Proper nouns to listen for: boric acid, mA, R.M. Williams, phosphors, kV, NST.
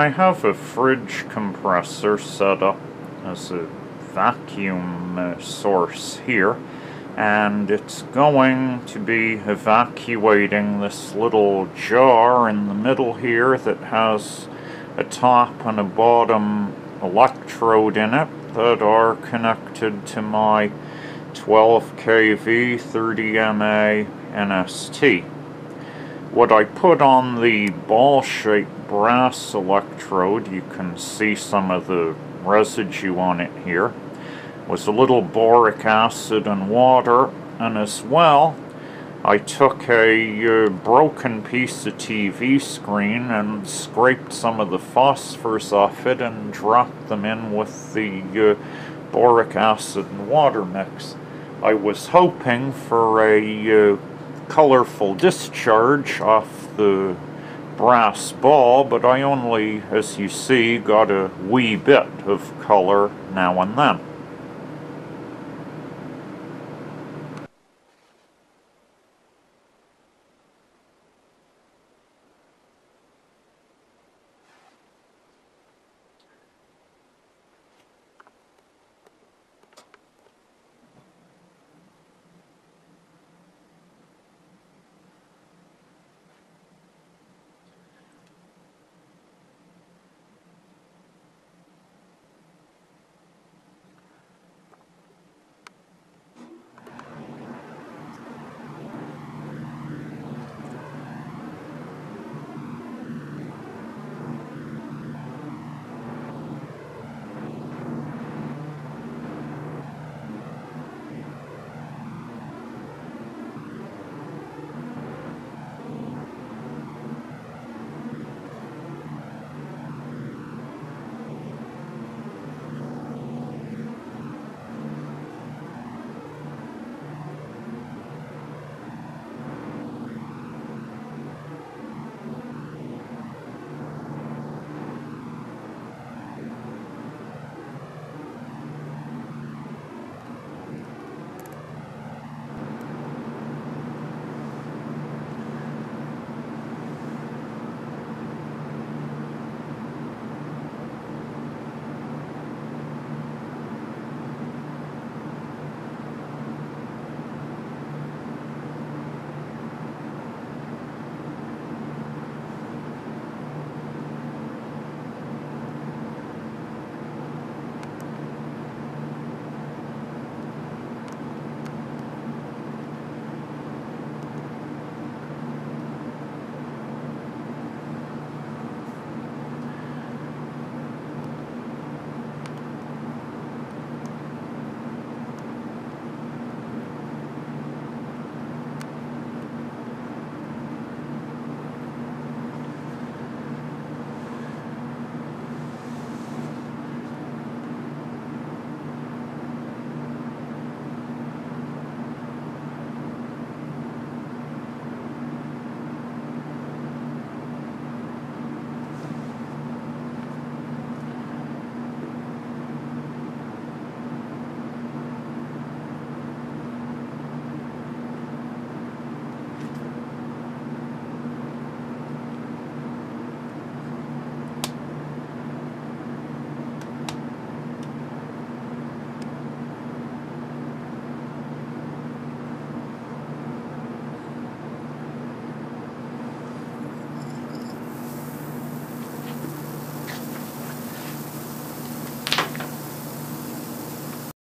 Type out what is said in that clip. I have a fridge compressor set up as a vacuum source here, and it's going to be evacuating this little jar in the middle here that has a top and a bottom electrode in it that are connected to my 12 kV 30 mA NST. What I put on the ball-shaped brass electrode, you can see some of the residue on it here, was a little boric acid and water, and as well I took a broken piece of TV screen and scraped some of the phosphors off it and dropped them in with the boric acid and water mix. I was hoping for a colorful discharge off the brass ball, but I only, as you see, got a wee bit of color now and then.